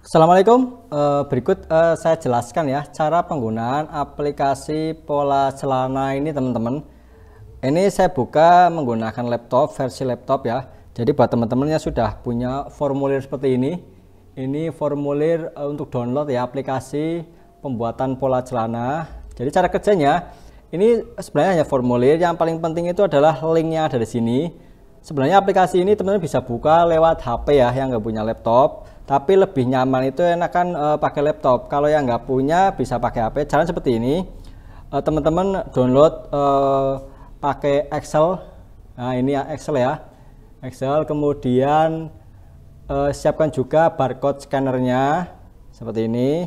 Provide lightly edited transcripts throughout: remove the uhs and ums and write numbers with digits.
Assalamualaikum, berikut saya jelaskan ya cara penggunaan aplikasi pola celana ini teman-teman. Ini saya buka menggunakan laptop, versi laptop ya. Jadi buat teman-teman yang sudah punya formulir seperti ini formulir untuk download ya aplikasi pembuatan pola celana. Jadi cara kerjanya ini sebenarnya hanya formulir, yang paling penting itu adalah linknya ada di sini. Sebenarnya aplikasi ini teman-teman bisa buka lewat HP ya yang nggak punya laptop, tapi lebih nyaman itu enakan pakai laptop. Kalau yang nggak punya bisa pakai HP. Cara seperti ini teman-teman download pakai Excel. Nah ini ya Excel ya, Excel, kemudian siapkan juga barcode scannernya seperti ini,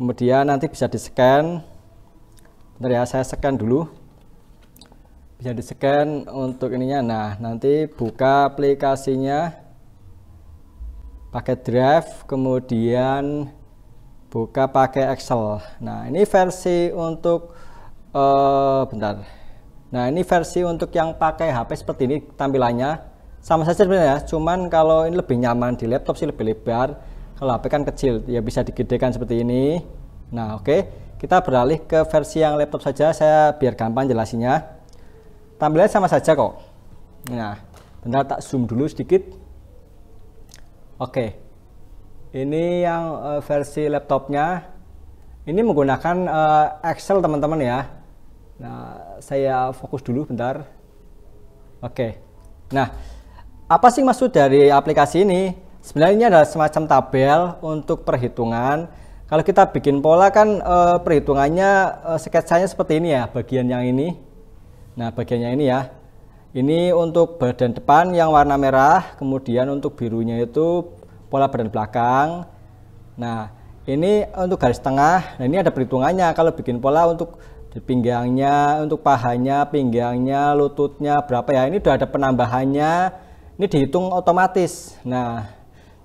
kemudian nanti bisa di scan. Bentar ya, saya scan dulu, bisa di scan untuk ininya. Nah nanti buka aplikasinya pakai Drive, kemudian buka pakai Excel. Nah ini versi untuk bentar, nah ini versi untuk yang pakai HP seperti ini tampilannya, sama saja sebenarnya, cuman kalau ini lebih nyaman di laptop sih, lebih lebar. Kalau HP kan kecil ya, bisa digedekan seperti ini. Nah oke, kita beralih ke versi yang laptop saja, saya biar gampang jelasinnya. Tampilannya sama saja kok. Nah, bentar tak zoom dulu sedikit. Oke, ini yang versi laptopnya. Ini menggunakan Excel teman-teman ya. Nah, saya fokus dulu bentar. Oke. Nah, apa sih maksud dari aplikasi ini? Sebenarnya ini adalah semacam tabel untuk perhitungan. Kalau kita bikin pola kan perhitungannya sketsanya seperti ini ya, bagian yang ini. Nah bagiannya ini ya, ini untuk badan depan yang warna merah, kemudian untuk birunya itu pola badan belakang. Nah ini untuk garis tengah, nah ini ada perhitungannya kalau bikin pola untuk pinggangnya, untuk pahanya, pinggangnya, lututnya berapa ya, ini udah ada penambahannya, ini dihitung otomatis. Nah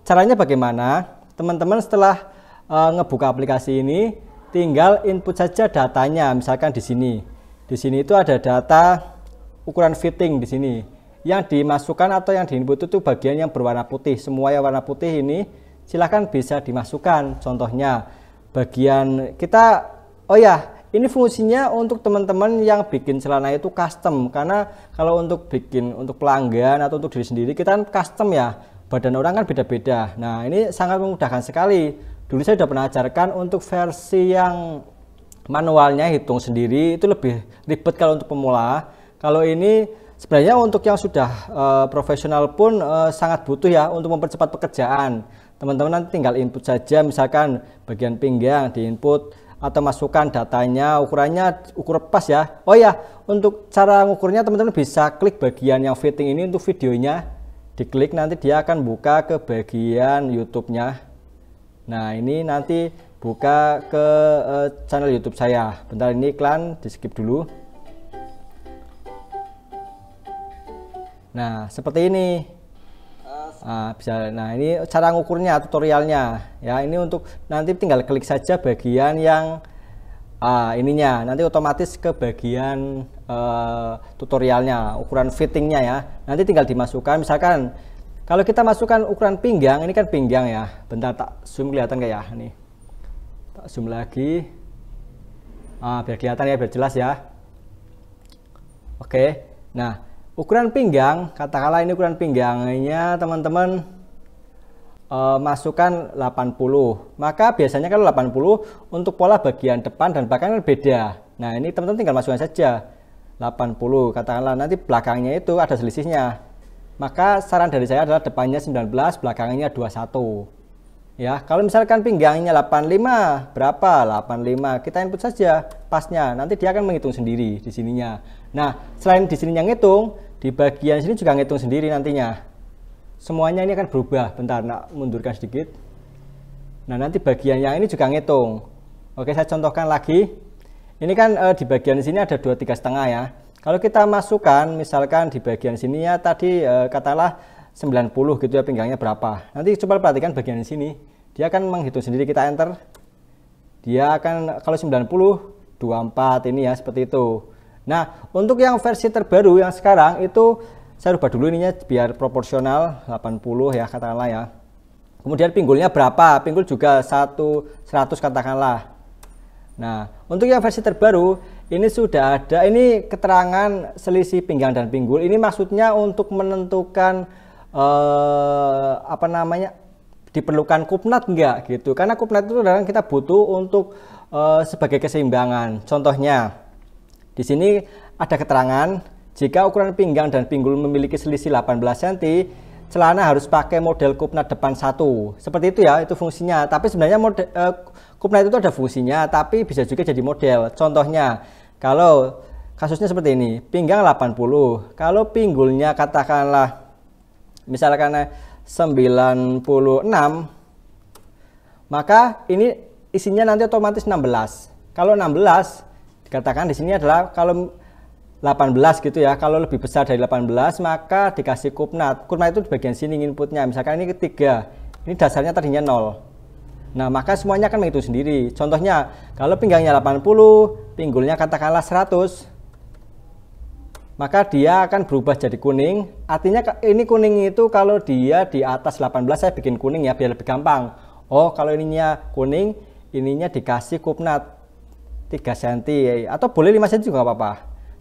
caranya bagaimana teman-teman, setelah ngebuka aplikasi ini tinggal input saja datanya. Misalkan di sini, di sini itu ada data ukuran fitting di sini. Yang dimasukkan atau yang diinput itu bagian yang berwarna putih. Semua yang warna putih ini silahkan bisa dimasukkan. Contohnya bagian kita, oh ya, ini fungsinya untuk teman-teman yang bikin celana itu custom. Karena kalau untuk bikin untuk pelanggan atau untuk diri sendiri kita kan custom ya. Badan orang kan beda-beda. Nah, ini sangat memudahkan sekali. Dulu saya sudah pernah ajarkan untuk versi yang manualnya hitung sendiri itu lebih ribet kalau untuk pemula. Kalau ini sebenarnya untuk yang sudah profesional pun sangat butuh ya untuk mempercepat pekerjaan. Teman-teman nanti tinggal input saja, misalkan bagian pinggang diinput atau masukkan datanya, ukurannya ukur pas ya. Oh ya, untuk cara ngukurnya teman-teman bisa klik bagian yang fitting ini untuk videonya. Diklik nanti dia akan buka ke bagian YouTube-nya. Nah, ini nanti buka ke channel YouTube saya. Bentar ini iklan, di skip dulu. Nah seperti ini. Bisa. Nah ini cara ngukurnya, tutorialnya ya. Ini untuk nanti tinggal klik saja bagian yang ininya, nanti otomatis ke bagian tutorialnya, ukuran fittingnya ya. Nanti tinggal dimasukkan. Misalkan kalau kita masukkan ukuran pinggang, ini kan pinggang ya. Bentar tak zoom kelihatan kayak ya nih. Tak zoom lagi, biar kelihatan ya, biar jelas ya. Oke, nah ukuran pinggang, katakanlah ini ukuran pinggangnya teman-teman masukkan 80. Maka biasanya kalau 80 untuk pola bagian depan dan belakang beda. Nah ini teman-teman tinggal masukkan saja 80, katakanlah nanti belakangnya itu ada selisihnya. Maka saran dari saya adalah depannya 19, belakangnya 21. Ya, kalau misalkan pinggangnya 85, berapa? 85. Kita input saja pasnya. Nanti dia akan menghitung sendiri di sininya. Nah, selain di sininya ngitung, di bagian sini juga ngitung sendiri nantinya. Semuanya ini akan berubah. Bentar, nak mundurkan sedikit. Nah, nanti bagian yang ini juga ngitung. Oke, saya contohkan lagi. Ini kan di bagian sini ada 23,5 ya. Kalau kita masukkan misalkan di bagian sini ya tadi katalah 90 gitu ya, pinggangnya berapa. Nanti coba perhatikan bagian di sini, dia akan menghitung sendiri. Kita enter, dia akan kalau 90 24 ini ya, seperti itu. Nah untuk yang versi terbaru yang sekarang itu saya rubah dulu ininya biar proporsional 80 ya, katakanlah ya. Kemudian pinggulnya berapa? Pinggul juga 100 katakanlah. Nah, untuk yang versi terbaru ini sudah ada, ini keterangan selisih pinggang dan pinggul. Ini maksudnya untuk menentukan apa namanya, diperlukan kupnat enggak gitu. Karena kupnat itu kadang kita butuh untuk sebagai keseimbangan. Contohnya di sini ada keterangan, jika ukuran pinggang dan pinggul memiliki selisih 18 cm, celana harus pakai model kupnat depan 1. Seperti itu ya, itu fungsinya. Tapi sebenarnya kupnat itu ada fungsinya, tapi bisa juga jadi model. Contohnya, kalau kasusnya seperti ini, pinggang 80, kalau pinggulnya katakanlah misalkan 96, maka ini isinya nanti otomatis 16. Kalau 16, dikatakan di sini adalah kalau 18 gitu ya, kalau lebih besar dari 18 maka dikasih kupnat. Kupnat itu di bagian sini inputnya, misalkan ini ketiga, ini dasarnya tadinya 0. Nah, maka semuanya akan menghitung sendiri. Contohnya, kalau pinggangnya 80, pinggulnya katakanlah 100, maka dia akan berubah jadi kuning. Artinya ini kuning itu kalau dia di atas 18, saya bikin kuning ya biar lebih gampang. Oh, kalau ininya kuning, ininya dikasih kupnat 3 cm atau boleh 5 cm juga nggak apa-apa.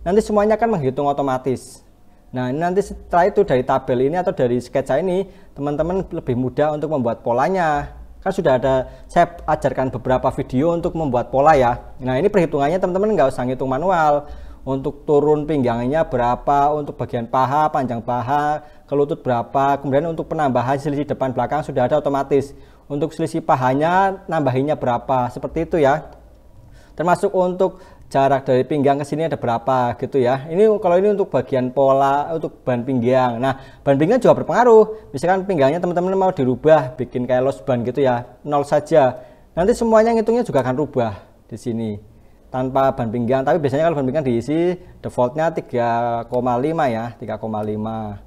Nanti semuanya akan menghitung otomatis. Nah, ini nanti setelah itu dari tabel ini atau dari sketsa ini, teman-teman lebih mudah untuk membuat polanya. Kan sudah ada, saya ajarkan beberapa video untuk membuat pola ya. Nah, ini perhitungannya teman-teman nggak usah ngitung manual. Untuk turun pinggangnya berapa, untuk bagian paha, panjang paha, ke lutut berapa. Kemudian untuk penambahan selisih depan belakang sudah ada otomatis. Untuk selisih pahanya, nambahinnya berapa, seperti itu ya. Termasuk untuk jarak dari pinggang ke sini ada berapa gitu ya. Ini kalau ini untuk bagian pola, untuk ban pinggang. Nah, ban pinggang juga berpengaruh. Misalkan pinggangnya teman-teman mau dirubah, bikin kayak los ban gitu ya, 0 saja. Nanti semuanya ngitungnya juga akan rubah di sini tanpa ban pinggang. Tapi biasanya kalau ban pinggang diisi defaultnya 3,5 ya, 3,5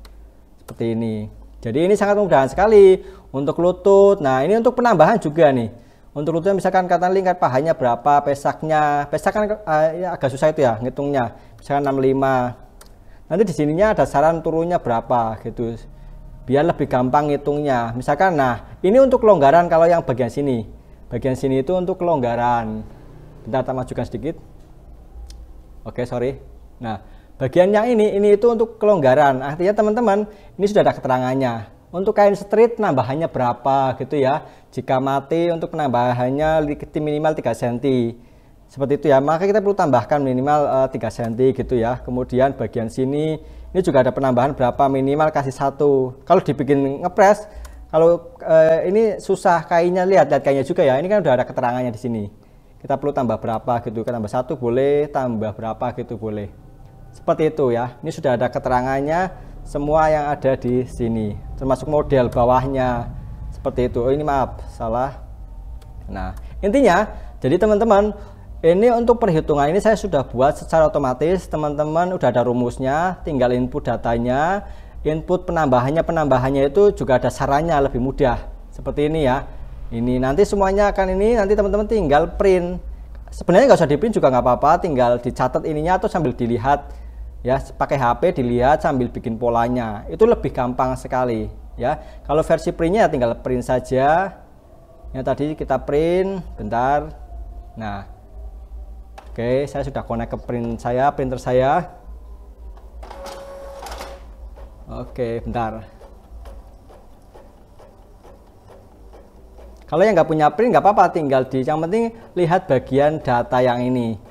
seperti ini. Jadi ini sangat mudah sekali untuk lutut. Nah, ini untuk penambahan juga nih. Untuk lututnya misalkan katakan lingkar pahanya berapa, pesaknya, pesak kan agak susah itu ya ngitungnya, misalkan 65. Nanti di sininya ada saran turunnya berapa gitu, biar lebih gampang ngitungnya. Misalkan, nah ini untuk kelonggaran, kalau yang bagian sini, itu untuk kelonggaran. Bentar, kita majukan sedikit. Oke, sorry. Nah, bagian yang ini itu untuk kelonggaran. Artinya teman-teman, ini sudah ada keterangannya. Untuk kain street penambahannya berapa gitu ya. Jika mati untuk penambahannya minimal 3 cm. Seperti itu ya. Maka kita perlu tambahkan minimal 3 cm gitu ya. Kemudian bagian sini ini juga ada penambahan berapa, minimal kasih 1. Kalau dibikin ngepres, kalau ini susah kainnya, lihat kainnya juga ya. Ini kan udah ada keterangannya di sini. Kita perlu tambah berapa gitu. Tambah 1 boleh, tambah berapa gitu boleh. Seperti itu ya. Ini sudah ada keterangannya. Semua yang ada di sini, termasuk model bawahnya, seperti itu. Oh, ini maaf, salah. Nah, intinya, jadi teman-teman, ini untuk perhitungan ini saya sudah buat secara otomatis. Teman-teman udah ada rumusnya, tinggal input datanya, input penambahannya, itu juga ada sarannya, lebih mudah. Seperti ini ya. Ini nanti semuanya akan ini, nanti teman-teman tinggal print. Sebenarnya nggak usah di print juga nggak apa-apa, tinggal dicatat ininya atau sambil dilihat. Ya, pakai HP dilihat sambil bikin polanya, itu lebih gampang sekali ya. Kalau versi printnya tinggal print saja. Yang tadi kita print, bentar. Nah, oke, saya sudah connect ke printer saya. Oke, bentar. Kalau yang nggak punya print nggak apa-apa, tinggal di. Yang penting lihat bagian data yang ini.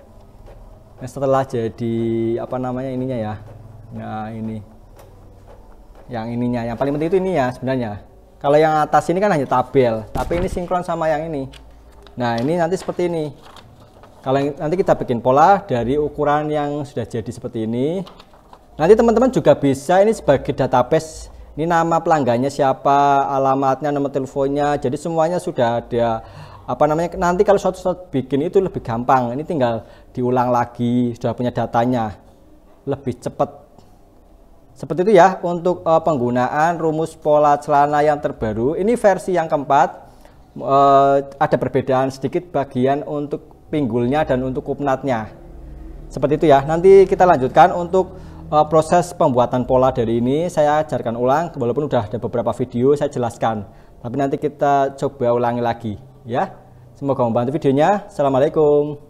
Nah, setelah jadi apa namanya ininya ya. Nah, ini yang ininya, yang paling penting itu ini ya sebenarnya. Kalau yang atas ini kan hanya tabel, tapi ini sinkron sama yang ini. Nah, ini nanti seperti ini. Kalau nanti kita bikin pola dari ukuran yang sudah jadi seperti ini. Nanti teman-teman juga bisa ini sebagai database. Ini nama pelanggannya siapa, alamatnya, nomor teleponnya. Jadi semuanya sudah ada. Apa namanya, nanti kalau suatu saat bikin itu lebih gampang. Ini tinggal diulang lagi, sudah punya datanya, lebih cepat. Seperti itu ya untuk penggunaan rumus pola celana yang terbaru. Ini versi yang keempat. Ada perbedaan sedikit bagian untuk pinggulnya dan untuk kupnatnya. Seperti itu ya. Nanti kita lanjutkan untuk proses pembuatan pola dari ini. Saya ajarkan ulang, walaupun sudah ada beberapa video saya jelaskan. Tapi nanti kita coba ulangi lagi ya. Semoga membantu videonya. Assalamualaikum.